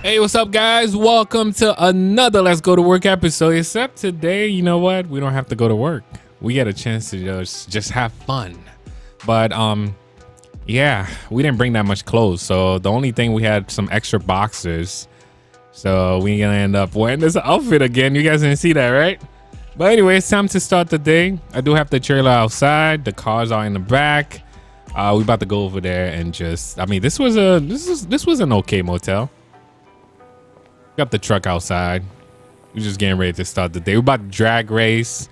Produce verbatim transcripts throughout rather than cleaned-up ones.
Hey, what's up, guys? Welcome to another Let's Go to Work episode. Except today, you know what? We don't have to go to work. We get a chance to just just have fun. But um, yeah, we didn't bring that much clothes, so the only thing we had some extra boxers. So we're gonna end up wearing this outfit again. You guys didn't see that, right? But anyway, it's time to start the day. I do have the trailer outside. The cars are in the back. Uh, we about to go over there and just. I mean, this was a this is this was an okay motel. Got the truck outside. We're just getting ready to start the day. We're about to drag race.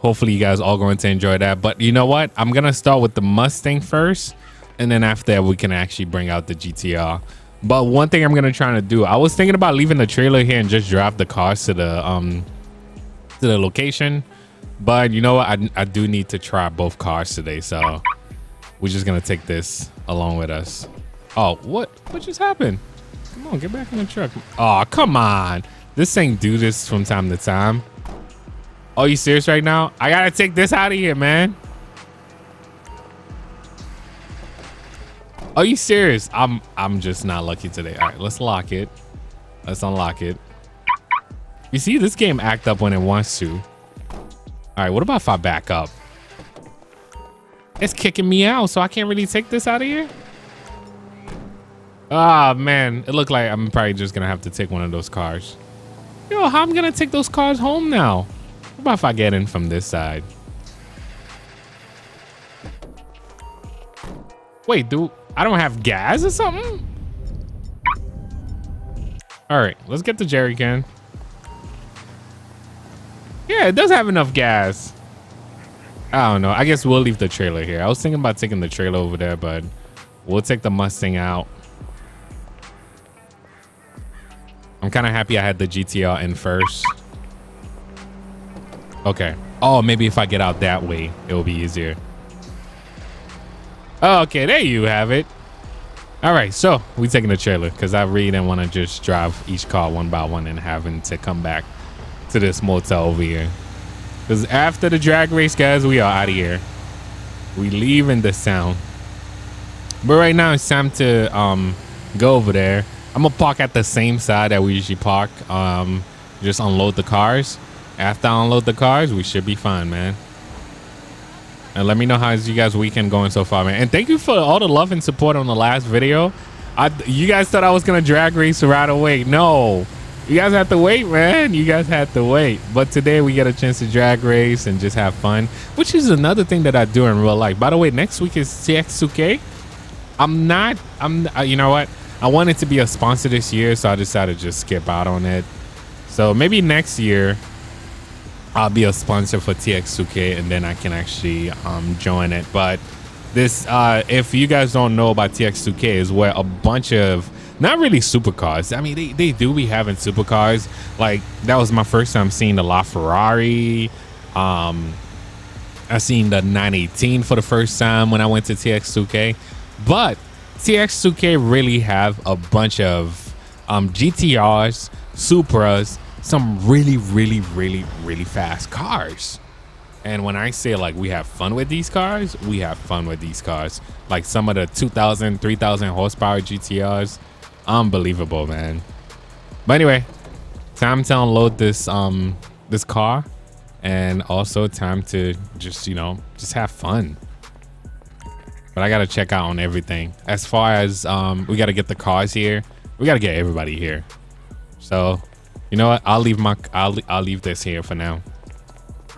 Hopefully you guys are all going to enjoy that. But you know what? I'm gonna start with the Mustang first, and then after that we can actually bring out the G T R. But one thing I'm gonna try to do, I was thinking about leaving the trailer here and just drive the cars to the um to the location. But you know what? I, I do need to try both cars today, so we're just gonna take this along with us. Oh, what what just happened? Come on, get back in the truck. Oh, come on. This thing do this from time to time. Are you serious right now? I gotta take this out of here, man. Are you serious? I'm I'm just not lucky today. All right, let's lock it. Let's unlock it. You see, this game act up when it wants to. All right, what about if I back up? It's kicking me out, so I can't really take this out of here. Ah, man, it looked like I'm probably just going to have to take one of those cars. Yo, how am I going to take those cars home now? What about if I get in from this side? Wait, dude, I don't have gas or something? All right, let's get the jerry can. Yeah, it does have enough gas. I don't know. I guess we'll leave the trailer here. I was thinking about taking the trailer over there, but we'll take the Mustang out. I'm kind of happy I had the G T R in first. Okay. Oh, maybe if I get out that way, it will be easier. Oh, okay, there you have it. All right, so we're taking the trailer because I really didn't want to just drive each car one by one and having to come back to this motel over here. Because after the drag race, guys, we are out of here. We leaving the sound. But right now it's time to um, go over there. I'm gonna park at the same side that we usually park. Um, just unload the cars. After I unload the cars, we should be fine, man. And let me know how is you guys' weekend going so far, man. And thank you for all the love and support on the last video. I, you guys thought I was gonna drag race right away. No, you guys had to wait, man. You guys had to wait. But today we get a chance to drag race and just have fun, which is another thing that I do in real life. By the way, next week is T X two K. I'm not. I'm. Uh, you know what? I wanted to be a sponsor this year, so I decided to just skip out on it. So maybe next year I'll be a sponsor for T X two K and then I can actually um, join it. But this, uh, if you guys don't know about T X two K, is where a bunch of not really supercars. I mean, they, they do be having supercars. Like that was my first time seeing the La Ferrari. Um, I seen the nine eighteen for the first time when I went to T X two K, but T X two K really have a bunch of um, G T Rs, Supras, some really, really, really, really fast cars. And when I say like we have fun with these cars, we have fun with these cars. Like some of the two thousand, three thousand horsepower G T Rs, unbelievable, man. But anyway, time to unload this um this car, and also time to just you know just have fun. But I gotta check out on everything. As far as um, we gotta get the cars here, we gotta get everybody here. So, you know what? I'll leave my I'll I'll leave this here for now.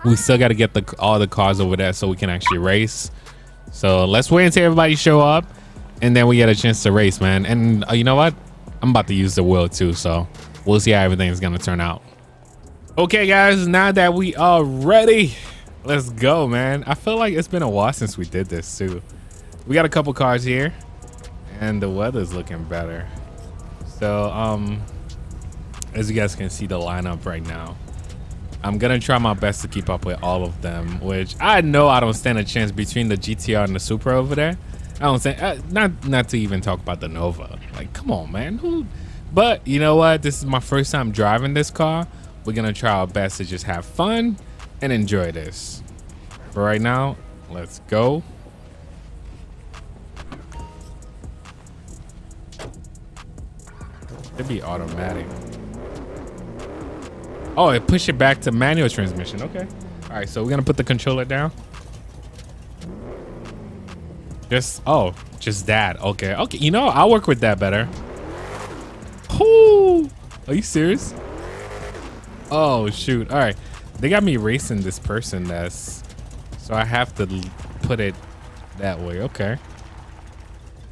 We still gotta get the all the cars over there so we can actually race. So let's wait until everybody show up, and then we get a chance to race, man. And uh, you know what? I'm about to use the wheel too, so we'll see how everything's gonna turn out. Okay, guys. Now that we are ready, let's go, man. I feel like it's been a while since we did this too. We got a couple cars here and the weather's looking better. So, um, as you guys can see the lineup right now, I'm going to try my best to keep up with all of them, which I know I don't stand a chance between the G T R and the Supra over there. I don't say uh, not, not to even talk about the Nova. Like, come on, man. Who? But you know what? This is my first time driving this car. We're going to try our best to just have fun and enjoy this. But right now, let's go. Should be automatic. Oh, it pushed it back to manual transmission. Okay. All right, so we're gonna put the controller down. Just, oh, just that. Okay, okay. You know, I'll work with that better. Ooh, are you serious? Oh, shoot. All right. They got me racing this person. That's, so I have to put it that way. Okay.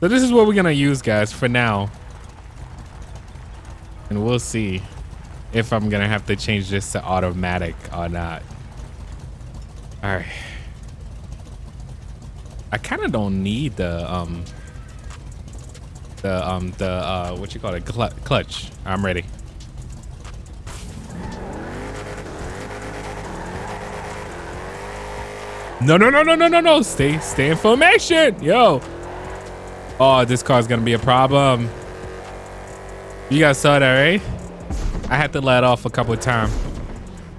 So this is what we're going to use, guys, for now. And we'll see if I'm going to have to change this to automatic or not. All right. I kind of don't need the, um, the, um, the, uh, what you call it? Cl- clutch. I'm ready. No, no, no, no, no, no, no. Stay, stay in formation. Yo. Oh, this car's going to be a problem. You guys saw that, right? I had to let off a couple of times.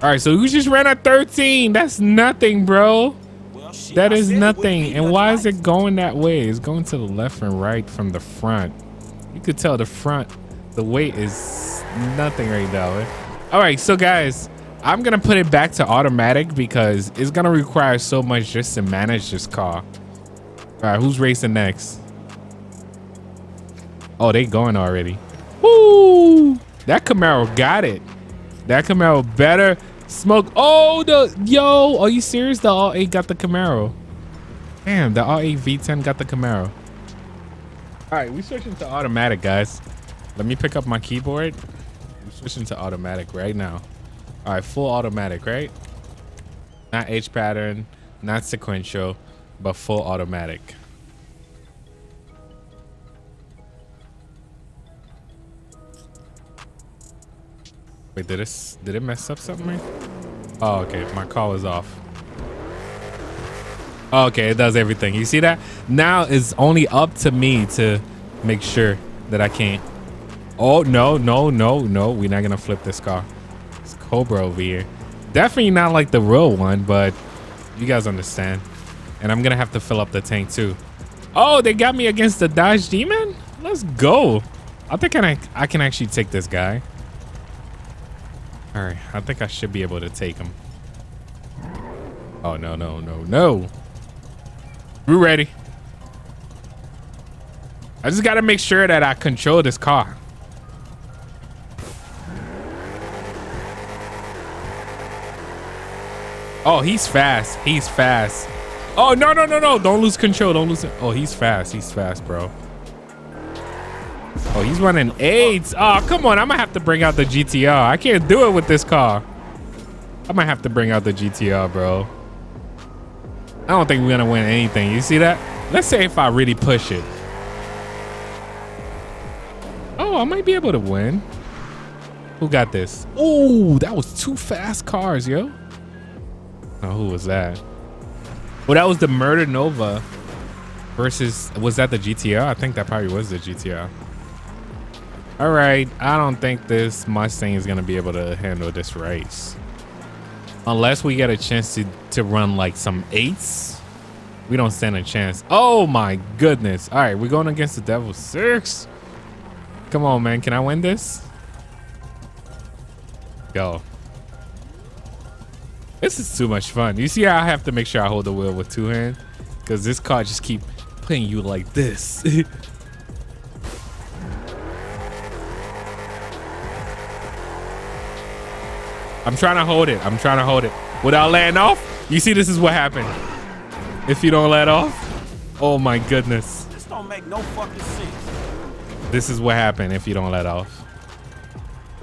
All right, so we just ran at thirteen. That's nothing, bro. Well, shit, that is nothing. And why is it going that way? It's going to the left and right from the front. You could tell the front, the weight is nothing right now. All right, so guys, I'm going to put it back to automatic because it's going to require so much just to manage this car. All right, who's racing next? Oh, they going already. Woo! That Camaro got it. That Camaro better smoke. Oh, the yo, are you serious? The R eight got the Camaro. Damn, the R eight V ten got the Camaro. All right, we switching to automatic, guys. Let me pick up my keyboard. We're switching to automatic right now. All right, full automatic, right? Not H pattern, not sequential, but full automatic. Wait, did it, did it mess up something? Right? Oh, okay. My call is off. Oh, okay, it does everything. You see that? Now it's only up to me to make sure that I can't. Oh, no, no, no, no. We're not going to flip this car. It's Cobra over here. Definitely not like the real one, but you guys understand. And I'm going to have to fill up the tank too. Oh, they got me against the Dodge Demon? Let's go. I think I, I can actually take this guy. All right, I think I should be able to take him. Oh, no, no, no, no. We're ready. I just got to make sure that I control this car. Oh, he's fast. He's fast. Oh, no, no, no, no. Don't lose control. Don't lose it. Oh, he's fast. He's fast, bro. Oh, he's running eights. Oh, come on. I'm going to have to bring out the G T R. I can't do it with this car. I'm going to have to bring out the G T R, bro. I don't think we're going to win anything. You see that? Let's say if I really push it. Oh, I might be able to win. Who got this? Oh, that was two fast cars, yo. Oh, who was that? Well, that was the Murder Nova versus, was that the G T R? I think that probably was the G T R. All right, I don't think this Mustang is going to be able to handle this race. Unless we get a chance to, to run like some eights, we don't stand a chance. Oh my goodness. All right, we're going against the Devil Six. Come on, man. Can I win this? Yo. This is too much fun. You see how I have to make sure I hold the wheel with two hands? Because this car just keep putting you like this. I'm trying to hold it. I'm trying to hold it without letting off. You see, this is what happened. If you don't let off, oh my goodness. This don't make no fucking sense. This is what happened if you don't let off.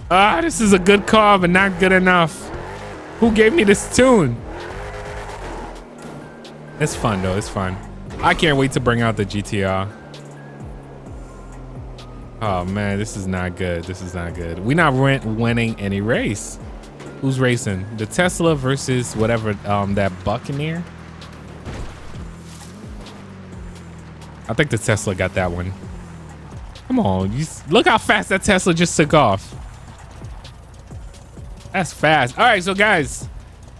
Ah, this is a good car, but not good enough. Who gave me this tune? It's fun though. It's fun. I can't wait to bring out the G T R. Oh man, this is not good. This is not good. We're not winning any race. Who's racing? The Tesla versus whatever, um, that Buccaneer. I think the Tesla got that one. Come on. You, look how fast that Tesla just took off. That's fast. All right. So guys,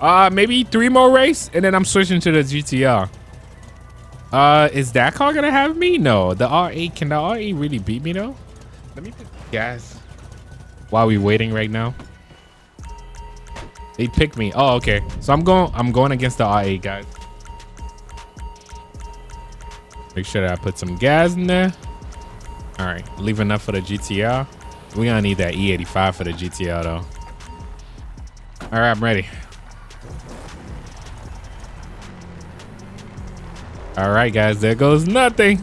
uh, maybe three more race and then I'm switching to the G T R. Uh, is that car going to have me? No, the R eight. Can the R eight really beat me though? Let me put gas. Why are we waiting right now? They picked me. Oh, okay. So I'm going I'm going against the i eight, guys. Make sure that I put some gas in there. All right, leave enough for the G T R. We're gonna need that E eighty-five for the G T R though. All right, I'm ready. All right, guys, there goes nothing.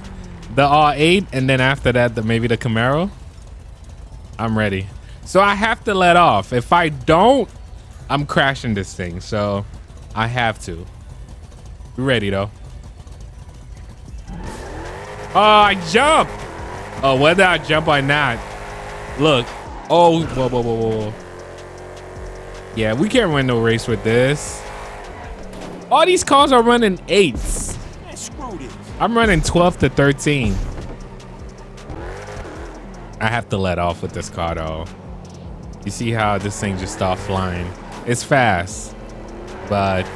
The R eight, and then after that, the, maybe the Camaro. I'm ready. So I have to let off. If I don't, I'm crashing this thing. So I have to. We ready though. Oh, I jumped. Oh, whether I jump or not. Look. Oh, whoa, whoa, whoa, whoa. Yeah, we can't win no race with this. All these cars are running eights. I'm running twelve to thirteen. I have to let off with this car though. You see how this thing just started flying. It's fast, but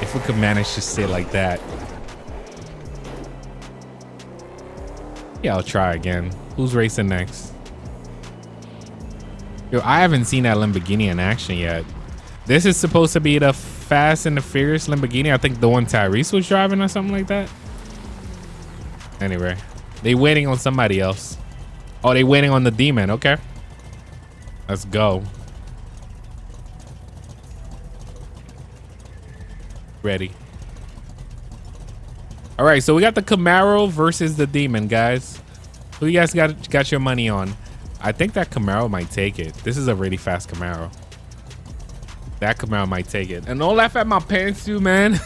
if we could manage to stay like that. Yeah, I'll try again. Who's racing next? Yo, I haven't seen that Lamborghini in action yet. This is supposed to be the Fast and the Furious Lamborghini. I think the one Tyrese was driving or something like that. Anyway, they waiting on somebody else. Oh, they waiting on the Demon. Okay. Let's go. Ready. All right, so we got the Camaro versus the Demon, guys. Who you guys got got your money on? I think that Camaro might take it. This is a really fast Camaro. That Camaro might take it. And don't laugh at my pants too, man.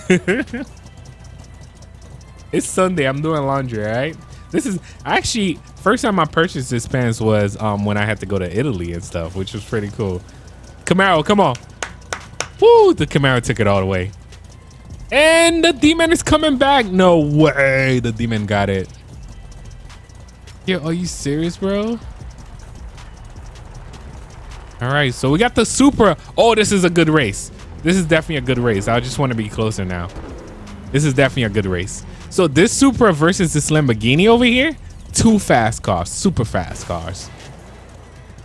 It's Sunday. I'm doing laundry, all right? This is actually first time I purchased this pants was um, when I had to go to Italy and stuff, which was pretty cool. Camaro, come on. Woo, the Camaro took it all the way. And the Demon is coming back. No way. The Demon got it. Yo, are you serious, bro? All right. So we got the Supra. Oh, this is a good race. This is definitely a good race. I just want to be closer now. This is definitely a good race. So this Supra versus this Lamborghini over here. Two fast cars. Super fast cars.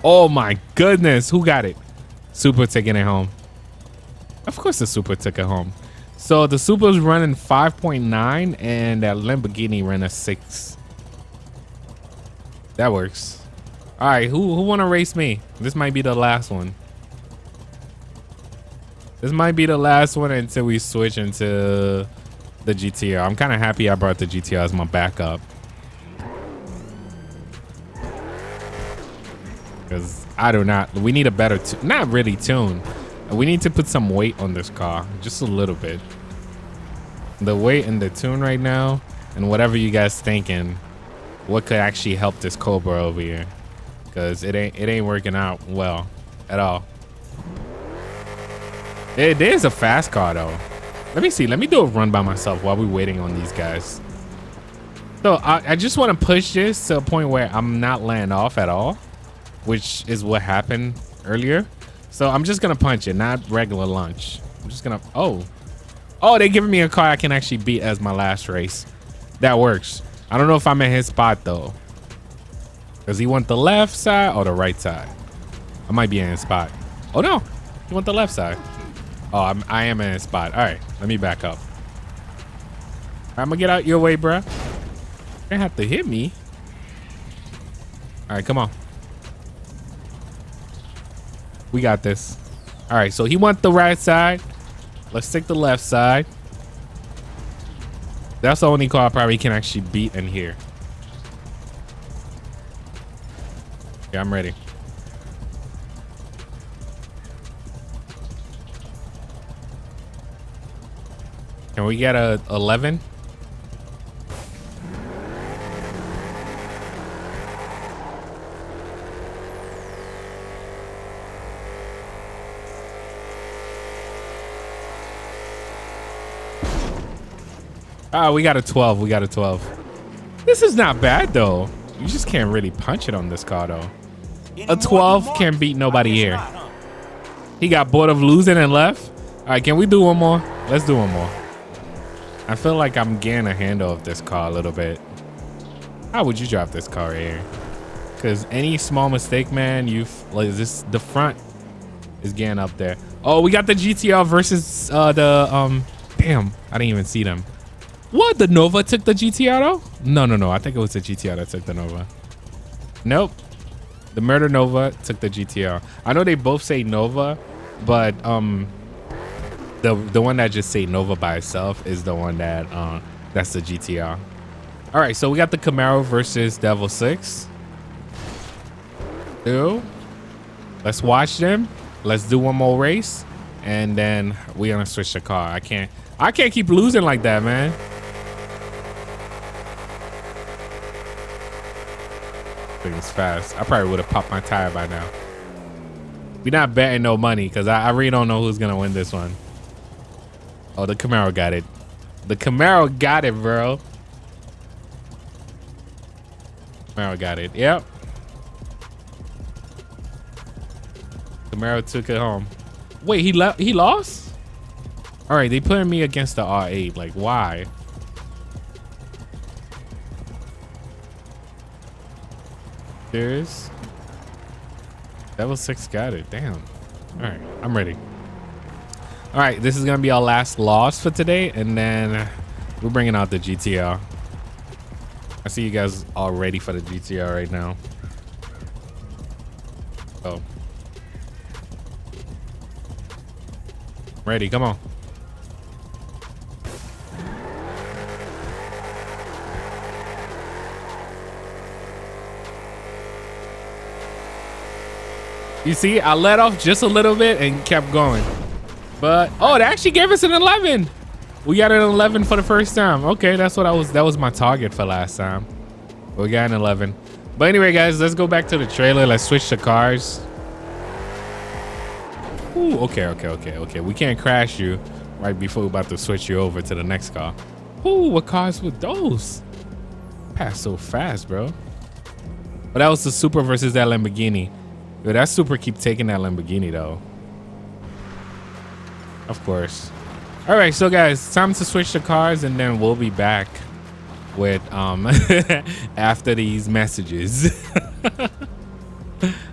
Oh, my goodness. Who got it? Supra taking it home. Of course, the Supra took it home. So the Supra's running five point nine and that Lamborghini ran a six. That works. All right, who who wanna race me? This might be the last one. This might be the last one until we switch into the G T R. I'm kind of happy I brought the G T R as my backup. Because I do not, we need a better, not really tune. We need to put some weight on this car, just a little bit. The weight and the tune right now, and whatever you guys thinking, what could actually help this Cobra over here? Cause it ain't it ain't working out well at all. It is a fast car though. Let me see. Let me do a run by myself while we're waiting on these guys. So I, I just want to push this to a point where I'm not laying off at all, which is what happened earlier. So I'm just gonna punch it, not regular launch. I'm just gonna, oh. Oh, they're giving me a car I can actually beat as my last race. That works. I don't know if I'm in his spot though. Does he want the left side or the right side? I might be in his spot. Oh no, he want the left side. Oh, I'm, I am in his spot. All right, let me back up. I'm gonna get out your way, bruh. You're gonna have to hit me. All right, come on. We got this. All right, so he wants the right side. Let's take the left side. That's the only car I probably can actually beat in here. Yeah, I'm ready. Can we get a eleven? Oh, we got a twelve. We got a twelve. This is not bad, though. You just can't really punch it on this car, though. A twelve can't beat nobody here. He got bored of losing and left. All right, can we do one more? Let's do one more. I feel like I'm getting a handle of this car a little bit. How would you drive this car right here? Because any small mistake, man, you like this. The front is getting up there. Oh, we got the G T R versus uh, the um. Damn, I didn't even see them. What? The Nova took the G T R though? No, no, no. I think it was the G T R that took the Nova. Nope. The Murder Nova took the G T R. I know they both say Nova, but um, the the one that just say Nova by itself is the one that uh, that's the G T R. All right, so we got the Camaro versus Devil Six. Do. Let's watch them. Let's do one more race, and then we're gonna switch the car. I can't. I can't keep losing like that, man. Things fast. I probably would have popped my tire by now. We're not betting no money because I, I really don't know who's gonna win this one. Oh, the Camaro got it. The Camaro got it, bro. Camaro got it. Yep. Camaro took it home. Wait, he left. He lost. All right, they putting me against the R eight. Like, why? There's Devil Six got it. Damn. All right, I'm ready. All right, this is gonna be our last loss for today, and then we're bringing out the G T R. I see you guys all ready for the G T R right now. Oh. Ready, come on. You see, I let off just a little bit and kept going. But, oh, they actually gave us an eleven. We got an eleven for the first time. Okay, that's what I was, that was my target for last time. We got an eleven. But anyway, guys, let's go back to the trailer. Let's switch the cars. Ooh, okay, okay, okay, okay. We can't crash you right before we're about to switch you over to the next car. Ooh, what cars were those? Passed so fast, bro. But that was the Supra versus that Lamborghini. Yo, that Supra keep taking that Lamborghini, though. Of course. All right, so, guys, time to switch the cars, and then we'll be back with um after these messages. All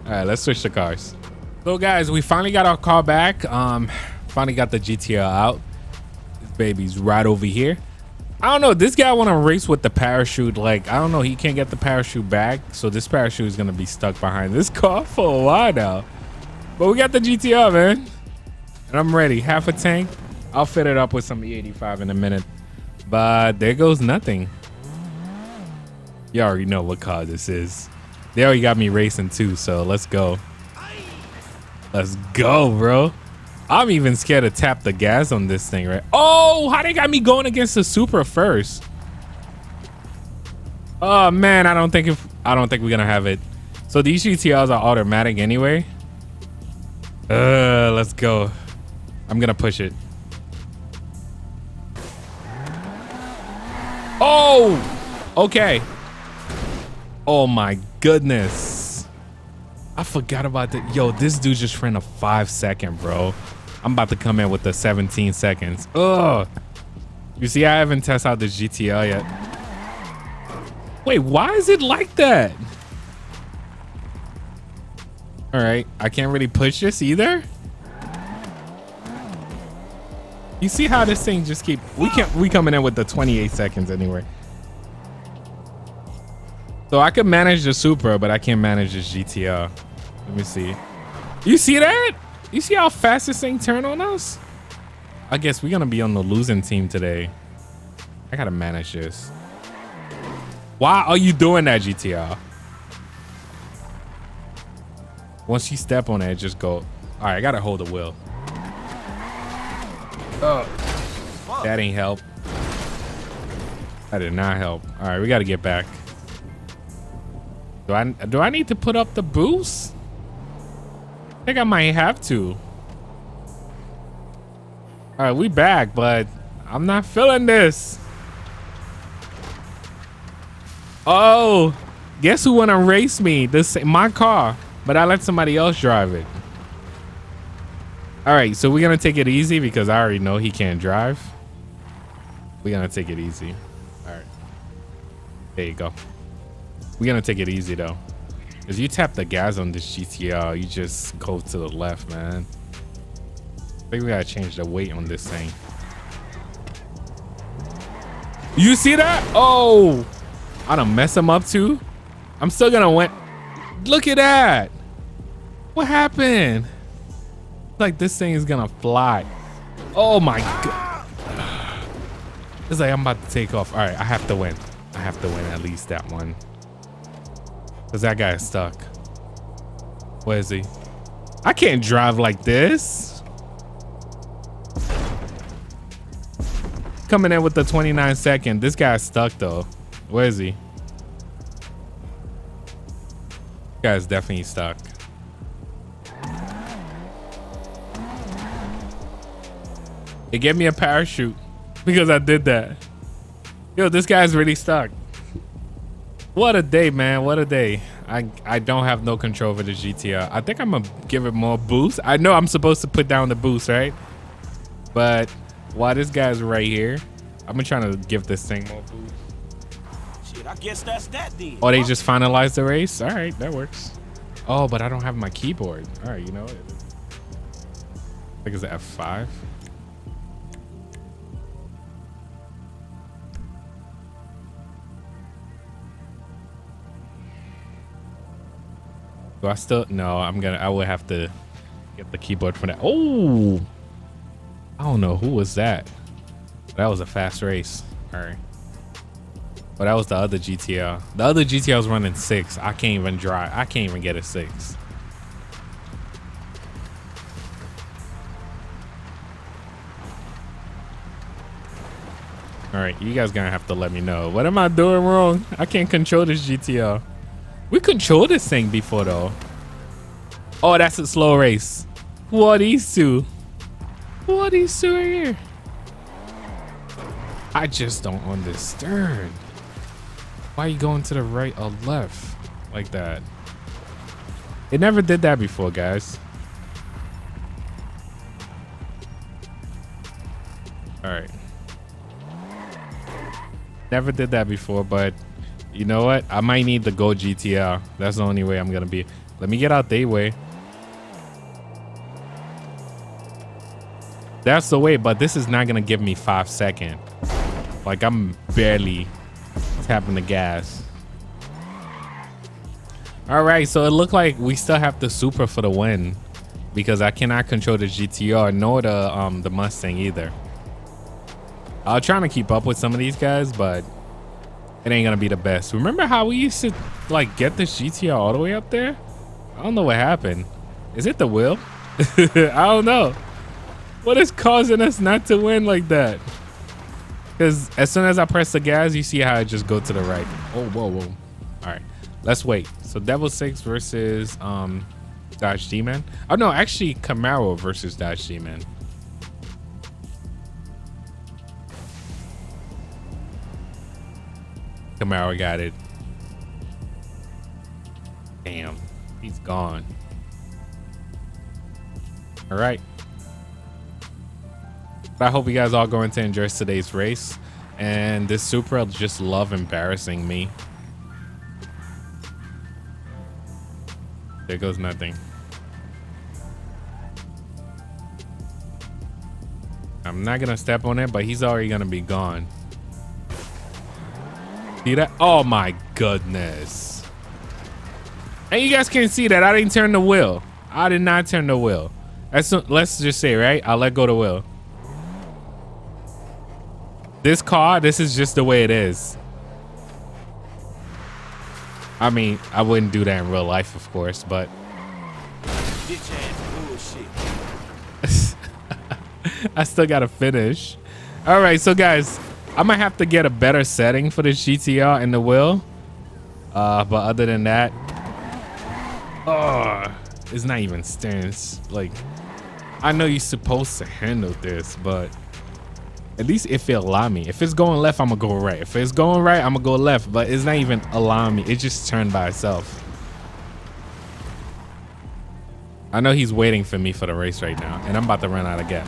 right, let's switch the cars. So guys, we finally got our car back. Um, finally got the G T R out. This baby's right over here. I don't know. This guy want to race with the parachute. Like, I don't know. He can't get the parachute back. So this parachute is going to be stuck behind this car for a while now. But we got the G T R, man. And I'm ready. Half a tank. I'll fit it up with some E eighty-five in a minute. But there goes nothing. You already know what car this is. They already got me racing too. So let's go. Let's go, bro. I'm even scared to tap the gas on this thing, right? Oh, how they got me going against the Supra first? Oh man, I don't think if I don't think we're gonna have it. So these G T Rs are automatic anyway. Uh, let's go. I'm gonna push it. Oh, okay. Oh my goodness. I forgot about that. Yo, this dude just ran a five second, bro. I'm about to come in with the seventeen seconds. Ugh. You see, I haven't tested out the G T R yet. Wait, why is it like that? All right, I can't really push this either. You see how this thing just keep? We can't. We coming in with the twenty-eight seconds anyway. So I could manage the Supra, but I can't manage this G T R. Let me see. You see that? You see how fast this thing turned on us? I guess we're gonna be on the losing team today. I gotta manage this. Why are you doing that, G T R? Once you step on it, just go. All right, I gotta hold the wheel. Oh, that ain't help. That did not help. All right, we gotta get back. Do I, do I need to put up the boost? I think I might have to. All right, we back, but I'm not feeling this. Oh, guess who wanna race me? This my car, but I let somebody else drive it. All right, so we're gonna take it easy because I already know he can't drive. We're gonna take it easy. All right, there you go. We're gonna take it easy though. If you tap the gas on this G T R, you just go to the left, man. I think we gotta change the weight on this thing. You see that? Oh, I done mess him up too. I'm still gonna win. Look at that. What happened? Like this thing is gonna fly. Oh my God. It's like I'm about to take off. All right, I have to win. I have to win at least that one. Cause that guy is stuck. Where is he? I can't drive like this. Coming in with the twenty-nine second. This guy's stuck though. Where is he? This guy's definitely stuck. It gave me a parachute because I did that. Yo, this guy's really stuck. What a day, man. What a day. I, I don't have no control over the G T R. I think I'm going to give it more boost. I know I'm supposed to put down the boost, right? But while this guy's right here, I've been trying to give this thing more boost. Shit, I guess that's that deal. Oh, they just finalized the race? All right, that works. Oh, but I don't have my keyboard. All right, you know what? I think it's an F five. Do I still? No, I'm gonna, I would have to get the keyboard for that. Oh, I don't know who was that. That was a fast race. All right. But that was the other G T R. The other G T R was running six. I can't even drive. I can't even get a six. All right, you guys gonna have to let me know. What am I doing wrong? I can't control this G T R. We controlled this thing before though. Oh, that's a slow race. Who are these two? Who are these two right here? I just don't understand. Why are you going to the right or left like that? It never did that before, guys. All right. Never did that before, but you know what? I might need the Go G T R. That's the only way I'm gonna be. Let me get out the way. That's the way, but this is not gonna give me five second. Like I'm barely tapping the gas. All right, so it looked like we still have the Supra for the win because I cannot control the G T R nor the um the Mustang either. I was trying to keep up with some of these guys, but it ain't gonna be the best. Remember how we used to like get this G T R all the way up there? I don't know what happened. Is it the wheel? I don't know. What is causing us not to win like that? Because as soon as I press the gas, you see how I just go to the right. Oh, whoa, whoa. All right, let's wait. So Devil Six versus um, Dodge Demon. Oh no, actually Camaro versus Dodge Demon. Camaro got it. Damn, he's gone. All right. But I hope you guys are going to enjoy today's race. And this Supra just love embarrassing me. There goes nothing. I'm not gonna step on it, but he's already gonna be gone. See that? Oh my goodness. And you guys can see that I didn't turn the wheel. I did not turn the wheel. That's, let's just say, right? I let go the wheel. This car, this is just the way it is. I mean, I wouldn't do that in real life, of course, but I still gotta finish. All right, so guys, I might have to get a better setting for the G T R and the wheel. Uh, but other than that, oh, it's not even steering. Like, I know you're supposed to handle this, but at least if it allow me. If it's going left, I'm gonna go right. If it's going right, I'm gonna go left. But it's not even allowing me. It just turned by itself. I know he's waiting for me for the race right now, and I'm about to run out of gas.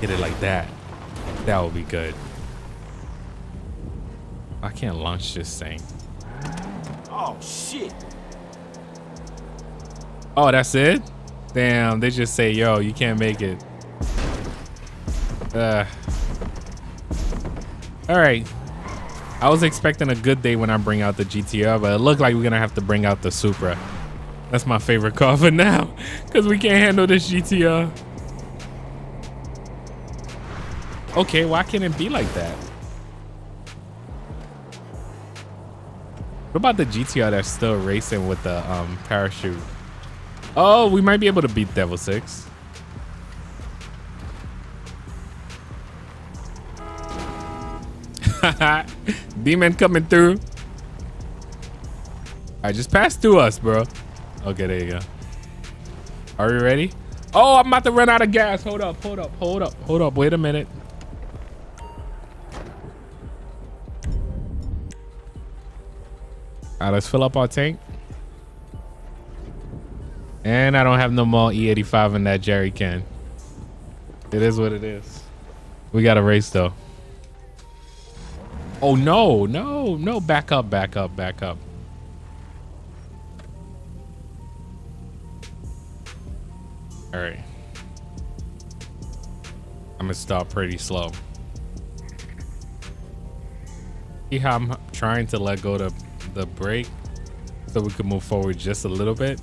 Hit it like that. That would be good. I can't launch this thing. Oh, shit. Oh, that's it? Damn, they just say, yo, you can't make it. Uh. All right. I was expecting a good day when I bring out the G T R, but it looked like we're gonna have to bring out the Supra. That's my favorite car for now, because we can't handle this G T R. Okay, why can't it be like that? What about the G T R that's still racing with the um, parachute? Oh, we might be able to beat Devil Six. Demon coming through. All right, just pass through us, bro. Okay, there you go. Are we ready? Oh, I'm about to run out of gas. Hold up, hold up, hold up, hold up. Wait a minute. All right, let's fill up our tank. And I don't have no more E eighty-five in that jerry can. It is what it is. We got a race though. Oh no, no, no. Back up, back up, back up. All right. I'm gonna start pretty slow. See how I'm trying to let go of the, the brake so we can move forward just a little bit.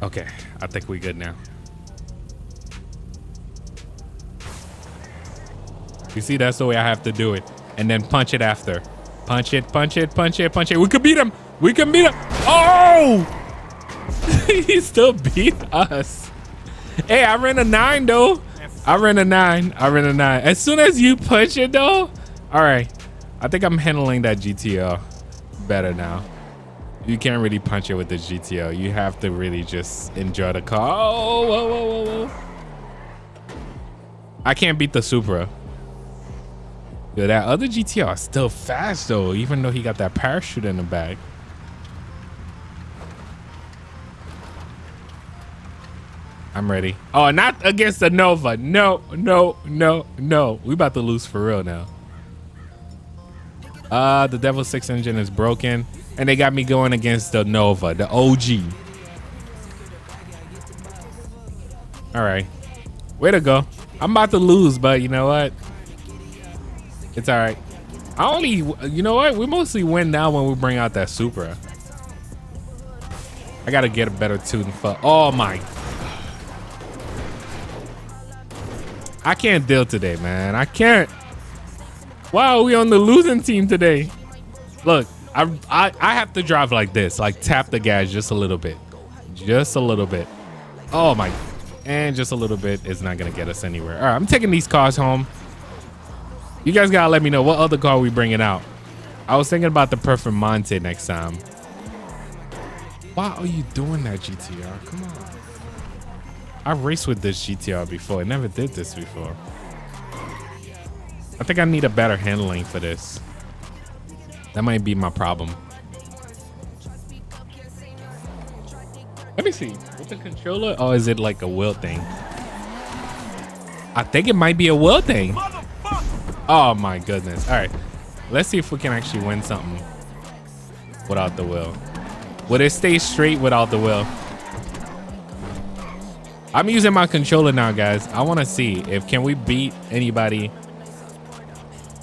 Okay, I think we good now. You see, that's the way I have to do it. And then punch it after. Punch it, punch it, punch it, punch it. We could beat him. We can beat him. Oh! He still beat us. Hey, I ran a nine, though. I ran a nine. I ran a nine. As soon as you punch it, though. All right. I think I'm handling that G T R better now. You can't really punch it with the G T R. You have to really just enjoy the car. Oh, whoa, whoa, whoa, whoa. I can't beat the Supra. Yo, that other G T R is still fast, though, even though he got that parachute in the back. I'm ready. Oh, not against the Nova. No, no, no, no. We about to lose for real now. Uh, the Devil Six engine is broken. And they got me going against the Nova, the O G. All right. Way to go. I'm about to lose, but you know what? It's all right. I only, you know what? We mostly win now when we bring out that Supra. I got to get a better tune for, oh my. I can't deal today, man. I can't. Wow, we on the losing team today. Look. I, I, I have to drive like this, like tap the gas just a little bit, just a little bit. Oh my, and just a little bit is not going to get us anywhere. All right, I'm taking these cars home. You guys got to let me know what other car we bringing out. I was thinking about the Performante next time. Why are you doing that, G T R? Come on. I raced with this G T R before. I never did this before. I think I need a better handling for this. That might be my problem. Let me see. With the controller? Oh, is it like a wheel thing? I think it might be a wheel thing. Oh my goodness. All right. Let's see if we can actually win something without the wheel. Will it stay straight without the wheel? I'm using my controller now, guys. I want to see if can we beat anybody.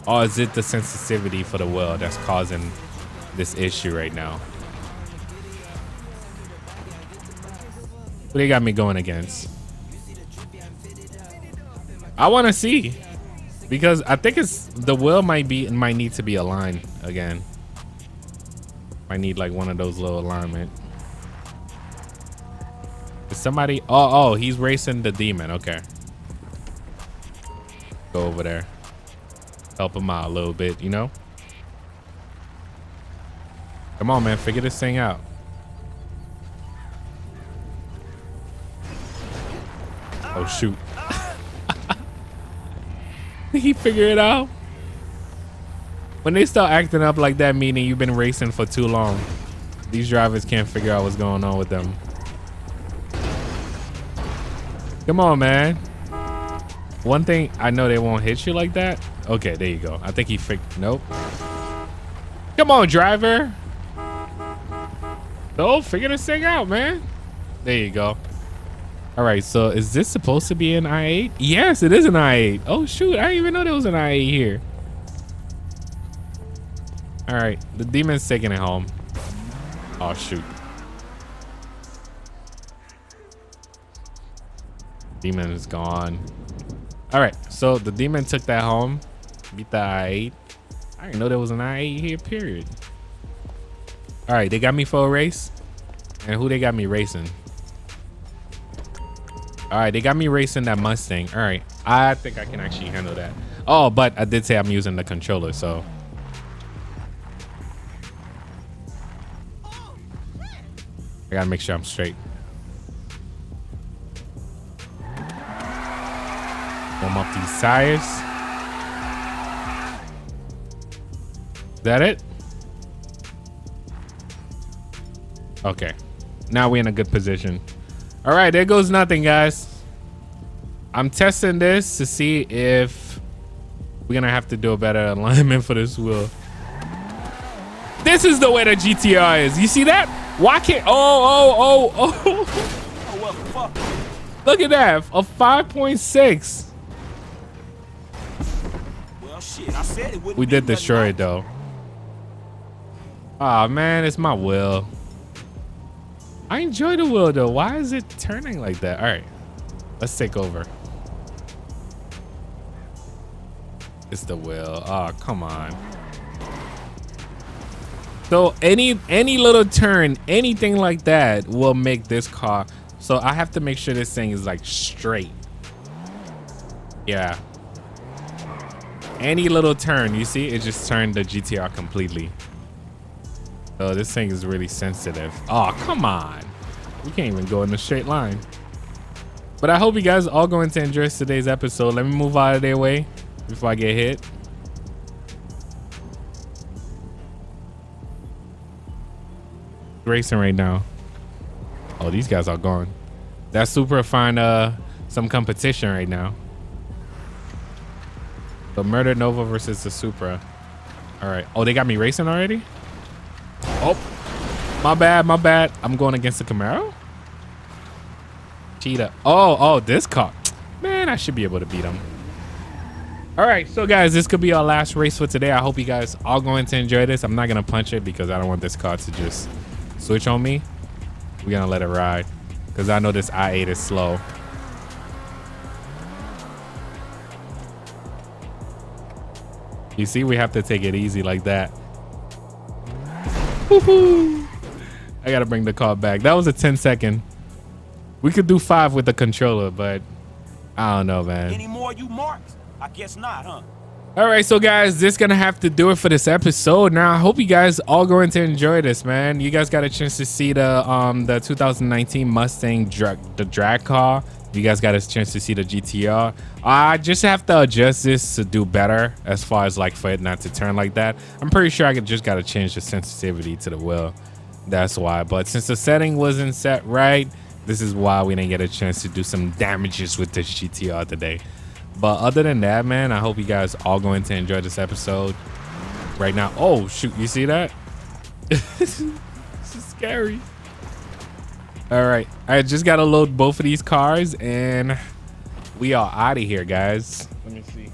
Or is it the sensitivity for the wheel that's causing this issue right now? What they got me going against? I want to see because I think it's the wheel might be and might need to be aligned again. I need like one of those little alignment. Is somebody? Oh, oh, he's racing the Demon. Okay, go over there. Help him out a little bit, you know? Come on, man. Figure this thing out. Oh, shoot. Did he figure it out? When they start acting up like that, meaning you've been racing for too long, these drivers can't figure out what's going on with them. Come on, man. One thing, I know they won't hit you like that. Okay, there you go. I think he freaked. Nope. Come Come on, driver. No, figure this thing out, man. There you go. All right, so is this supposed to be an i eight? Yes, it is an i eight. Oh, shoot. I didn't even know there was an i eight here. All right, the demon's taking it home. Oh, shoot. Demon is gone. All right, so the demon took that home. Beat the i eight. I didn't know there was an i eight here, period. All right, they got me for a race. And who they got me racing? All right, they got me racing that Mustang. All right, I think I can actually handle that. Oh, but I did say I'm using the controller, so. I gotta make sure I'm straight. Warm up these tires. Is that it? Okay, now we're in a good position. All right, there goes nothing, guys. I'm testing this to see if we're gonna have to do a better alignment for this wheel. This is the way the G T R is. You see that? Why can't? Oh, oh, oh, oh. Oh, well, fuck. Look at that, a five point six. Well, shit, I said it wouldn't. We did destroy it though. Oh man, it's my wheel. I enjoy the wheel though. Why is it turning like that? All right, let's take over. It's the wheel. Oh, come on. So any any little turn, anything like that will make this car. So I have to make sure this thing is like straight. Yeah. Any little turn, you see, it just turned the G T R completely. Oh, this thing is really sensitive. Oh, come on. We can't even go in a straight line. But I hope you guys are all going to enjoy today's episode. Let me move out of their way before I get hit. Racing right now. Oh, these guys are gone. That's Supra find uh, some competition right now. The Murder Nova versus the Supra. All right. Oh, they got me racing already? Oh, my bad, my bad. I'm going against the Camaro. Cheetah. Oh, oh, this car. Man, I should be able to beat him. All right, so guys, this could be our last race for today. I hope you guys are going to enjoy this. I'm not going to punch it because I don't want this car to just switch on me. We're going to let it ride because I know this i eight is slow. You see, we have to take it easy like that. Woohoo! I gotta bring the car back. That was a ten second. We could do five with the controller, but I don't know, man. Any more you marked? I guess not, huh? All right, so guys, this is gonna have to do it for this episode. Now, I hope you guys all going to enjoy this, man. You guys got a chance to see the um the two thousand nineteen Mustang drag the drag car. You guys got a chance to see the G T R. I just have to adjust this to do better as far as like for it not to turn like that. I'm pretty sure I could just got to change the sensitivity to the wheel. That's why. But since the setting wasn't set right, this is why we didn't get a chance to do some damages with this G T R today. But other than that, man, I hope you guys all going to enjoy this episode right now. Oh, shoot. You see that? This is scary. All right, I just got to load both of these cars and we are out of here, guys. Let me see.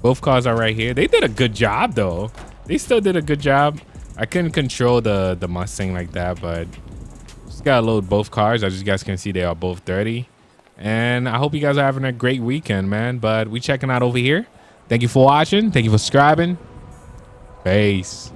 Both cars are right here. They did a good job, though. They still did a good job. I couldn't control the, the Mustang like that, but just got to load both cars. As you guys can see, they are both dirty. And I hope you guys are having a great weekend, man. But we checking out over here. Thank you for watching. Thank you for subscribing. Peace.